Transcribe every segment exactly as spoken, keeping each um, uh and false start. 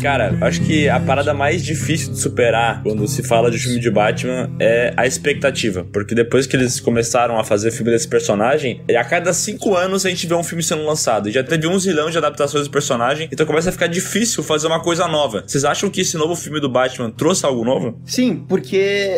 Cara, acho que a parada mais difícil de superar quando se fala de filme de Batman é a expectativa, porque depois que eles começaram a fazer filme desse personagem, a cada cinco anos a gente vê um filme sendo lançado, e já teve um zilhão de adaptações do personagem, então começa a ficar difícil fazer uma coisa nova. Vocês acham que esse novo filme do Batman trouxe algo novo? Sim, porque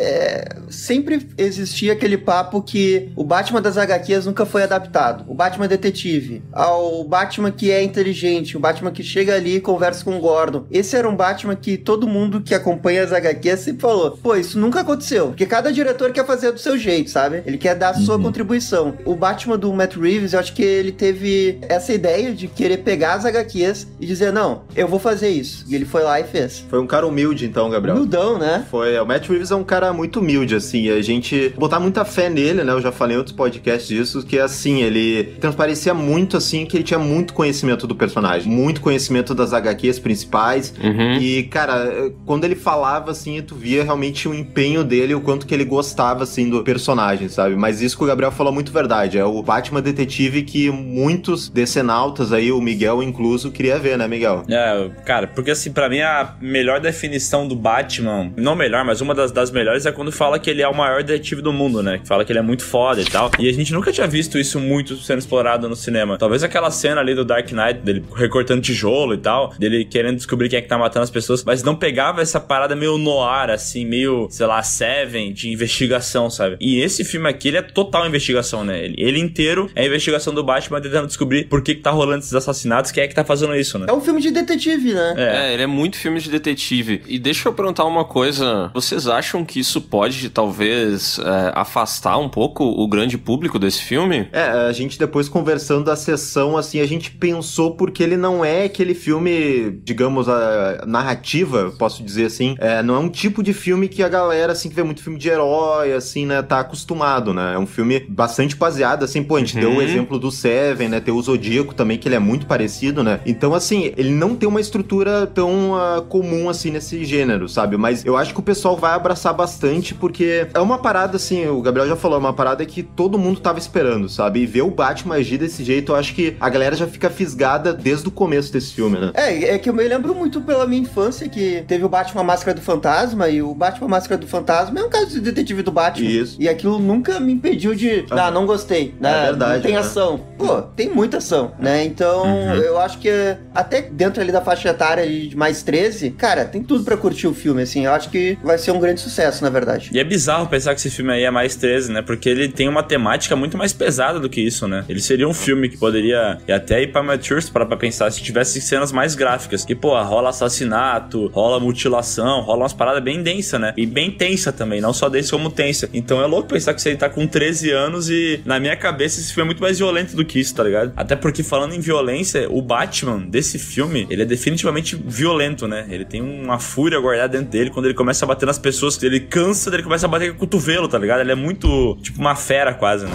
sempre existia aquele papo que o Batman das agá quês nunca foi adaptado, o Batman detetive, o Batman que é inteligente, o Batman que chega ali e conversa com o Gordon. Esse era um Batman que todo mundo que acompanha as agá quês sempre falou, pô, isso nunca aconteceu, porque cada diretor quer fazer do seu jeito, sabe? Ele quer dar a sua uhum. contribuição. O Batman do Matt Reeves, eu acho que ele teve essa ideia de querer pegar as agá quês e dizer, não, eu vou fazer isso. E ele foi lá e fez. Foi um cara humilde, então, Gabriel. Humildão, né? Foi. O Matt Reeves é um cara muito humilde, assim, a gente botar muita fé nele, né? Eu já falei em outros podcasts disso, que assim, ele transparecia muito, assim, que ele tinha muito conhecimento do personagem, muito conhecimento das agá quês principais. Uhum. E, cara, quando ele falava, assim, tu via realmente o empenho dele, o quanto que ele gostava, assim, do personagem, sabe? Mas isso que o Gabriel falou muito verdade. É o Batman detetive que muitos decenautas aí, o Miguel incluso, queria ver, né, Miguel? É, cara, porque, assim, pra mim a melhor definição do Batman, não melhor, mas uma das, das melhores é quando fala que ele é o maior detetive do mundo, né? Que fala que ele é muito foda e tal. E a gente nunca tinha visto isso muito sendo explorado no cinema. Talvez aquela cena ali do Dark Knight, dele recortando tijolo e tal, dele querendo descobrir quem é que tá matando as pessoas, mas não pegava essa parada meio noir, assim, meio, sei lá, Seven, de investigação, sabe? E esse filme aqui, ele é total investigação, né? Ele, ele inteiro é a investigação do Batman tentando descobrir por que que tá rolando esses assassinatos, quem é que tá fazendo isso, né? É um filme de detetive, né? É, é ele é muito filme de detetive. E deixa eu perguntar uma coisa, vocês acham que isso pode, talvez, é, afastar um pouco o grande público desse filme? É, a gente depois conversando da sessão, assim, a gente pensou porque ele não é aquele filme, digamos, a narrativa, posso dizer assim, é, não é um tipo de filme que a galera, assim, que vê muito filme de herói, assim, né, tá acostumado, né? É um filme bastante baseado, assim, pô, a gente uhum. deu o exemplo do Seven, né, tem o Zodíaco também, que ele é muito parecido, né? Então, assim, ele não tem uma estrutura tão uh, comum, assim, nesse gênero, sabe? Mas eu acho que o pessoal vai abraçar bastante, porque é uma parada, assim, o Gabriel já falou, é uma parada que todo mundo tava esperando, sabe? E ver o Batman agir desse jeito, eu acho que a galera já fica fisgada desde o começo desse filme, né? É, é que eu me lembro muito pela minha infância que teve o Batman Máscara do Fantasma, e o Batman Máscara do Fantasma é um caso de detetive do Batman. Isso. E aquilo nunca me impediu de, ah, ah não gostei, né? É verdade. Não tem né? ação. Pô, tem muita ação, né? Então, uhum. eu acho que até dentro ali da faixa etária de mais treze, cara, tem tudo pra curtir o filme, assim. Eu acho que vai ser um grande sucesso, na verdade. E é bizarro pensar que esse filme aí é mais treze, né? Porque ele tem uma temática muito mais pesada do que isso, né? Ele seria um filme que poderia até ir pra Matures pra, pra pensar se tivesse cenas mais gráficas. Que, pô, rola assassinato, rola mutilação, rola umas paradas bem densas, né? E bem tensa também, não só densa como tensa. Então é louco pensar que você tá com treze anos e, na minha cabeça, esse filme é muito mais violento do que isso, tá ligado? Até porque, falando em violência, o Batman desse filme, ele é definitivamente violento, né? Ele tem uma fúria guardada dentro dele, quando ele começa a bater nas pessoas, ele cansa, ele começa a bater com o cotovelo, tá ligado? Ele é muito, tipo, uma fera quase, né?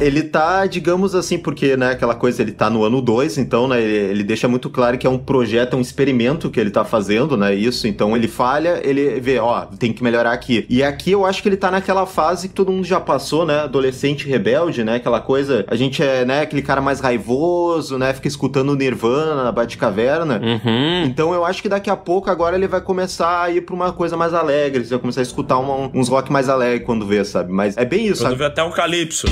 Ele tá, digamos assim, porque, né, aquela coisa, ele tá no ano dois, então, né, ele, ele deixa muito claro que é um projeto, é um experimento que ele tá fazendo, né, isso, então ele falha, ele vê, ó, tem que melhorar aqui. E aqui eu acho que ele tá naquela fase que todo mundo já passou, né, adolescente rebelde, né, aquela coisa, a gente é, né, aquele cara mais raivoso, né, fica escutando o Nirvana na Batcaverna. Uhum. Então eu acho que daqui a pouco agora ele vai começar a ir pra uma coisa mais alegre, ele vai começar a escutar uma, um, uns rock mais alegre quando vê, sabe, mas é bem isso, quando sabe? Quando vê até um calypso.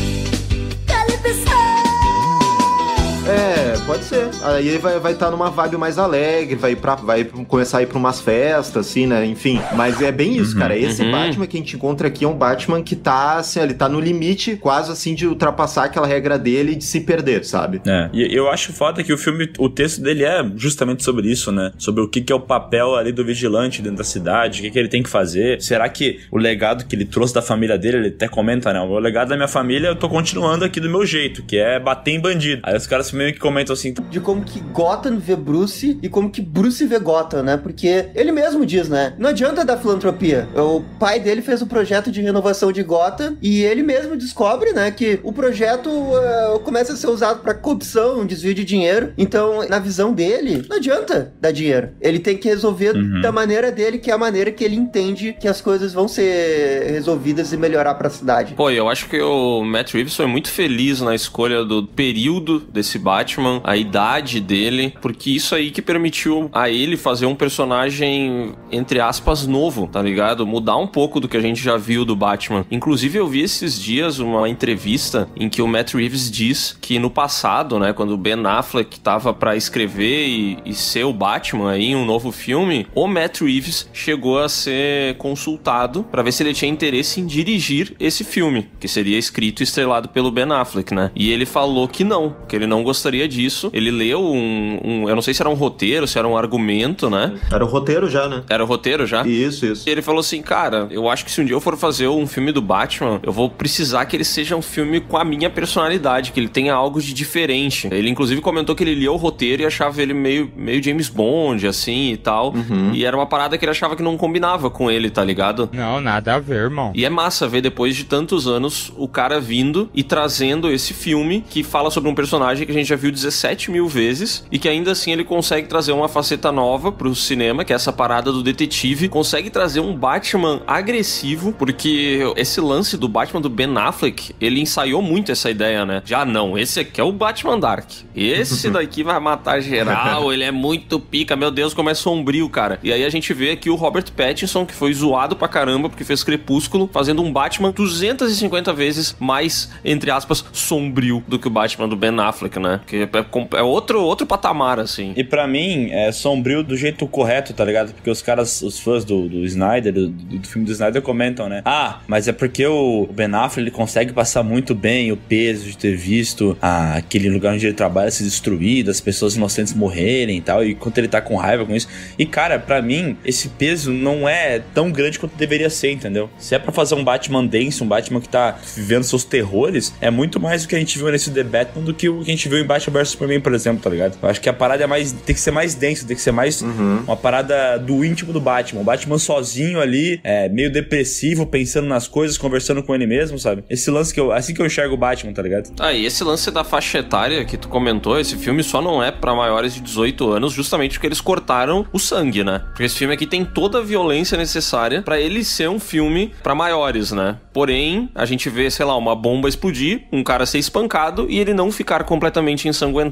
É, pode ser. Aí ele vai estar tá numa vibe mais alegre, vai, pra, vai começar a ir pra umas festas, assim, né? Enfim. Mas é bem isso, uhum, cara. Esse uhum. Batman que a gente encontra aqui é um Batman que tá, assim, ele tá no limite, quase assim, de ultrapassar aquela regra dele e de se perder, sabe? É. E eu acho foda que o filme, o texto dele é justamente sobre isso, né? Sobre o que, que é o papel ali do vigilante dentro da cidade, o que, que ele tem que fazer. Será que o legado que ele trouxe da família dele, ele até comenta, né? O legado da minha família, eu tô continuando aqui do meu jeito, que é bater em bandido. Aí os caras meio que comentam assim, de como que Gotham vê Bruce e como que Bruce vê Gotham, né? Porque ele mesmo diz, né? Não adianta dar filantropia. O pai dele fez um projeto de renovação de Gotham e ele mesmo descobre, né, que o projeto uh, começa a ser usado pra corrupção, um desvio de dinheiro. Então, na visão dele, não adianta dar dinheiro. Ele tem que resolver uhum. da maneira dele, que é a maneira que ele entende que as coisas vão ser resolvidas e melhorar pra cidade. Pô, eu acho que o Matt Reeves foi muito feliz na escolha do período desse Batman, a idade dele, porque isso aí que permitiu a ele fazer um personagem, entre aspas, novo, tá ligado? Mudar um pouco do que a gente já viu do Batman. Inclusive, eu vi esses dias uma entrevista em que o Matt Reeves diz que no passado, né, quando o Ben Affleck tava pra escrever e, e ser o Batman aí em um novo filme, o Matt Reeves chegou a ser consultado pra ver se ele tinha interesse em dirigir esse filme, que seria escrito e estrelado pelo Ben Affleck, né? E ele falou que não, que ele não gostaria disso. Ele leu um, um... eu não sei se era um roteiro, se era um argumento, né? Era o roteiro já, né? Era o roteiro já? Isso, isso. E ele falou assim, cara, eu acho que se um dia eu for fazer um filme do Batman, eu vou precisar que ele seja um filme com a minha personalidade, que ele tenha algo de diferente. Ele, inclusive, comentou que ele lia o roteiro e achava ele meio, meio James Bond, assim, e tal. Uhum. E era uma parada que ele achava que não combinava com ele, tá ligado? Não, nada a ver, irmão. E é massa ver, depois de tantos anos, o cara vindo e trazendo esse filme que fala sobre um personagem que a gente já viu dezessete mil vezes e que ainda assim ele consegue trazer uma faceta nova pro cinema, que é essa parada do detetive, consegue trazer um Batman agressivo, porque esse lance do Batman do Ben Affleck, ele ensaiou muito essa ideia, né? Já não, esse aqui é o Batman Dark, esse daqui vai matar geral, ele é muito pica, meu Deus, como é sombrio, cara. E aí a gente vê aqui o Robert Pattinson, que foi zoado pra caramba porque fez Crepúsculo, fazendo um Batman duzentas e cinquenta vezes mais, entre aspas, sombrio do que o Batman do Ben Affleck, né? Que é outro, outro patamar, assim. E pra mim, é sombrio do jeito correto, tá ligado? Porque os caras, os fãs do, do Snyder, do, do filme do Snyder, comentam, né? Ah, mas é porque o Ben Affleck, ele consegue passar muito bem o peso de ter visto ah, aquele lugar onde ele trabalha se destruído, as pessoas inocentes morrerem e tal, e quanto ele tá com raiva com isso. E, cara, pra mim, esse peso não é tão grande quanto deveria ser, entendeu? Se é pra fazer um Batman denso, um Batman que tá vivendo seus terrores, é muito mais o que a gente viu nesse The Batman do que o que a gente viu em Batman versus. Superman, por exemplo, tá ligado? Eu acho que a parada é mais, tem que ser mais denso, tem que ser mais uhum. uma parada do íntimo do Batman. O Batman sozinho ali, é, meio depressivo, pensando nas coisas, conversando com ele mesmo, sabe? Esse lance que eu, assim que eu enxergo o Batman, tá ligado? Ah, e esse lance da faixa etária que tu comentou, esse filme só não é pra maiores de dezoito anos, justamente porque eles cortaram o sangue, né? Porque esse filme aqui tem toda a violência necessária pra ele ser um filme pra maiores, né? Porém, a gente vê, sei lá, uma bomba explodir, um cara ser espancado e ele não ficar completamente ensanguentado.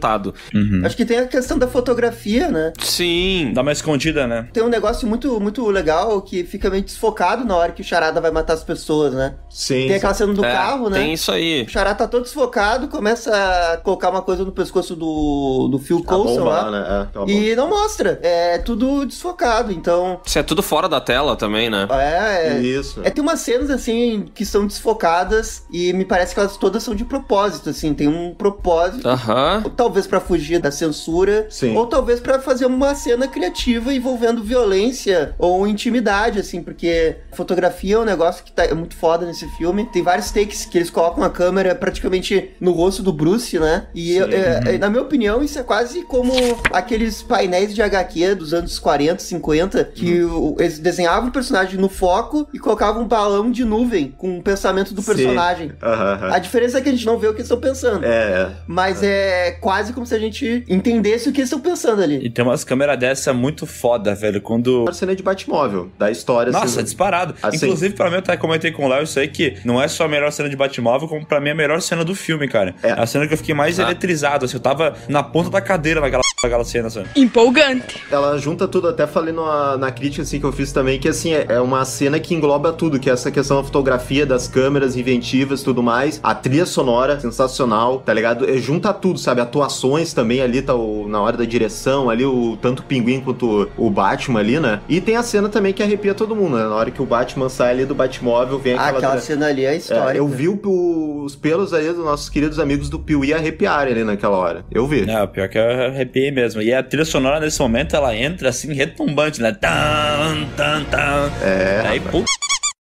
Uhum. Acho que tem a questão da fotografia, né? Sim. Dá uma escondida, né? Tem um negócio muito, muito legal que fica meio desfocado na hora que o Charada vai matar as pessoas, né? Sim. Tem aquela cena do é, carro, né? Tem isso aí. O Charada tá todo desfocado, começa a colocar uma coisa no pescoço do, do Phil Coulson bomba, lá. Né? É, e não mostra. É tudo desfocado, então... Isso é tudo fora da tela também, né? É, é... Isso. É, tem umas cenas, assim, que são desfocadas e me parece que elas todas são de propósito, assim, tem um propósito, uhum. talvez pra fugir da censura, sim. ou talvez pra fazer uma cena criativa envolvendo violência ou intimidade, assim, porque fotografia é um negócio que tá, é muito foda nesse filme. Tem vários takes que eles colocam a câmera praticamente no rosto do Bruce, né? E eu, é, na minha opinião, isso é quase como aqueles painéis de agá quê dos anos quarenta, cinquenta, que uhum. o, eles desenhavam o personagem no foco e colocavam um balão de nuvem com o pensamento do personagem. Uhum. A diferença é que a gente não vê o que eles estão pensando. É. Mas uhum. é quase como se a gente entendesse o que eles estão pensando ali. E tem umas câmeras dessa muito foda, velho. Quando... A cena de Batmóvel, da história. Nossa, assim, é disparado. Assim. Inclusive, pra mim, eu até comentei com o Léo isso aí, que não é só a melhor cena de Batmóvel, como pra mim é a melhor cena do filme, cara. É. A cena que eu fiquei mais ah. eletrizado, assim, eu tava na ponta da cadeira naquela, naquela cena, assim. Empolgante. Ela junta tudo, até falei na, na crítica, assim, que eu fiz também, que, assim, é, é uma cena que engloba tudo, que é essa questão da fotografia, das câmeras inventivas e tudo mais. A trilha sonora, sensacional, tá ligado? É, junta tudo, sabe? Atuações também ali, tá o, na hora da direção ali, o tanto o Pinguim quanto o, o Batman ali, né? E tem a cena também que arrepia todo mundo, né? Na hora que o Batman sai ali do Batmóvel, vem aquela... Ah, aquela cena ali é histórica. É, eu vi o, o, os pelos ali dos nossos queridos amigos do Piuí arrepiarem ali naquela hora. Eu vi. Não, pior que eu arrepiei mesmo. E a trilha sonora nesse momento, ela entra assim, retumbante, né? Tan, tan, tan. É, aí, puta...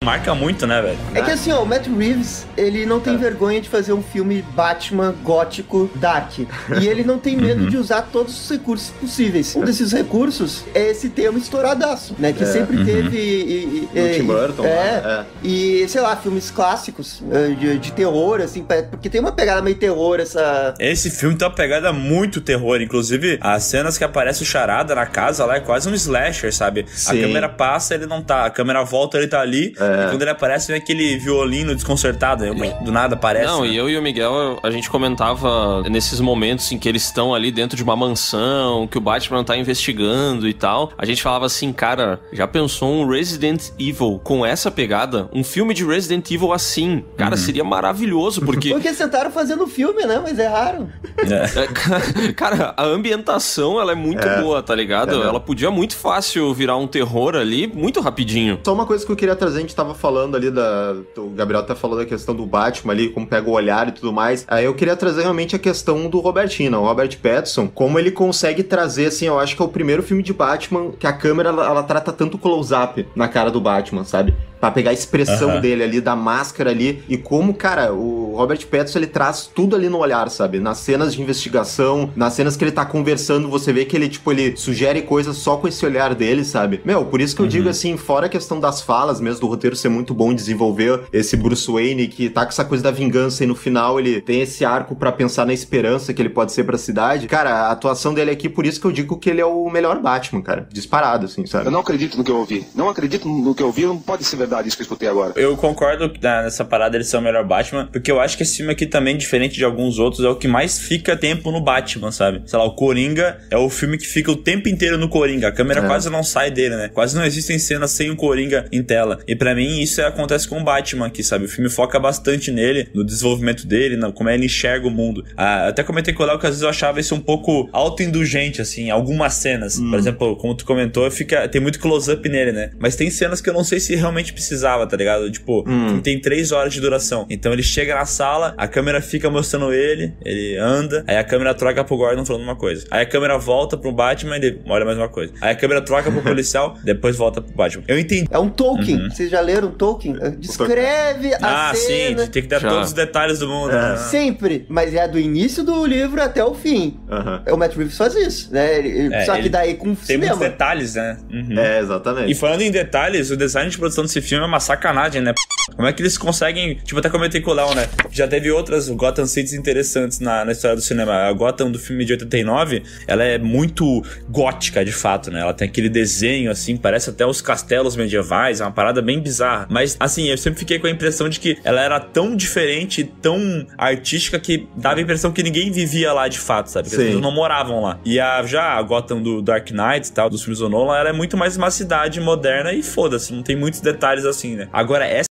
Marca muito, né, velho? É que assim, ó, o Matt Reeves, ele não tem é. vergonha de fazer um filme Batman, gótico, dark. E ele não tem medo uhum. de usar todos os recursos possíveis. Um desses recursos é esse tema estouradaço, né? Que é. sempre uhum. teve... E, e, e, Tim Burton, é, né? É. E, sei lá, filmes clássicos de, de terror, assim, porque tem uma pegada meio terror, essa... Esse filme tem uma pegada muito terror, inclusive as cenas que aparece o Charada na casa lá é quase um slasher, sabe? Sim. A câmera passa, ele não tá. A câmera volta, ele tá ali... É. E quando ele aparece, vem aquele violino desconcertado. Do nada aparece. Não, né? E eu e o Miguel, a gente comentava nesses momentos em que eles estão ali dentro de uma mansão, que o Batman tá investigando e tal. A gente falava assim, cara, já pensou um Resident Evil com essa pegada? Um filme de Resident Evil assim. Cara, uhum. seria maravilhoso, porque... Porque eles tentaram fazer no filme, né? Mas erraram. É. Cara, a ambientação, ela é muito é. boa, tá ligado? É. Ela podia muito fácil virar um terror ali, muito rapidinho. Só uma coisa que eu queria trazer, a gente tava falando ali da... O Gabriel tá falando da questão do Batman ali, como pega o olhar e tudo mais. Aí eu queria trazer realmente a questão do Robertinho, o Robert Pattinson, como ele consegue trazer, assim, eu acho que é o primeiro filme de Batman que a câmera, ela, ela trata tanto close-up na cara do Batman, sabe? Pra pegar a expressão uhum. dele ali, da máscara ali, e como, cara, o Robert Pattinson, ele traz tudo ali no olhar, sabe? Nas cenas de investigação, nas cenas que ele tá conversando, você vê que ele, tipo, ele sugere coisas só com esse olhar dele, sabe? Meu, por isso que eu uhum. digo, assim, fora a questão das falas mesmo, do roteiro ser muito bom em desenvolver esse Bruce Wayne, que tá com essa coisa da vingança, e no final ele tem esse arco pra pensar na esperança que ele pode ser pra cidade. Cara, a atuação dele aqui, por isso que eu digo que ele é o melhor Batman, cara. Disparado, assim, sabe? Eu não acredito no que eu ouvi. Não acredito no que eu ouvi, não pode ser verdade. Isso que eu escutei agora. Eu concordo nessa parada, eles são o melhor Batman, porque eu acho que esse filme aqui também, diferente de alguns outros, é o que mais fica tempo no Batman, sabe? Sei lá, o Coringa é o filme que fica o tempo inteiro no Coringa. A câmera é. quase não sai dele, né? Quase não existem cenas sem o Coringa em tela. E pra mim, isso acontece com o Batman aqui, sabe? O filme foca bastante nele, no desenvolvimento dele, no, como é ele enxerga o mundo. Ah, até comentei com o Léo que às vezes eu achava isso um pouco autoindulgente, assim, algumas cenas. Hum. Por exemplo, como tu comentou, fica, tem muito close-up nele, né? Mas tem cenas que eu não sei se realmente precisava, tá ligado? Tipo, hum. tem três horas de duração. Então ele chega na sala, a câmera fica mostrando ele, ele anda, aí a câmera troca pro Gordon falando uma coisa. Aí a câmera volta pro Batman, ele olha mais uma coisa. Aí a câmera troca pro policial, depois volta pro Batman. Eu entendi. É um Tolkien. Uhum. Vocês já leram Tolkien? Descreve a ah, cena. Ah, sim. Tem que dar já. todos os detalhes do mundo. Uhum. Sempre. Mas é do início do livro até o fim. Uhum. O Matt Reeves faz isso, né? Ele, é, só que daí com tem cinema. Muitos detalhes, né? Uhum. É, exatamente. E falando em detalhes, o design de produção desse filme é uma sacanagem, né? Como é que eles conseguem... Tipo, até comentei com o Léo, né? Já teve outras Gotham Cities interessantes na, na história do cinema. A Gotham do filme de oitenta e nove, ela é muito gótica, de fato, né? Ela tem aquele desenho, assim, parece até os castelos medievais, é uma parada bem bizarra. Mas, assim, eu sempre fiquei com a impressão de que ela era tão diferente, tão artística, que dava a impressão que ninguém vivia lá, de fato, sabe? Porque as pessoas não moravam lá. E a, já a Gotham do Dark Knight e tal, dos filmes do Nolan, ela é muito mais uma cidade moderna e foda-se, não tem muitos detalhes assim, né? Agora, essa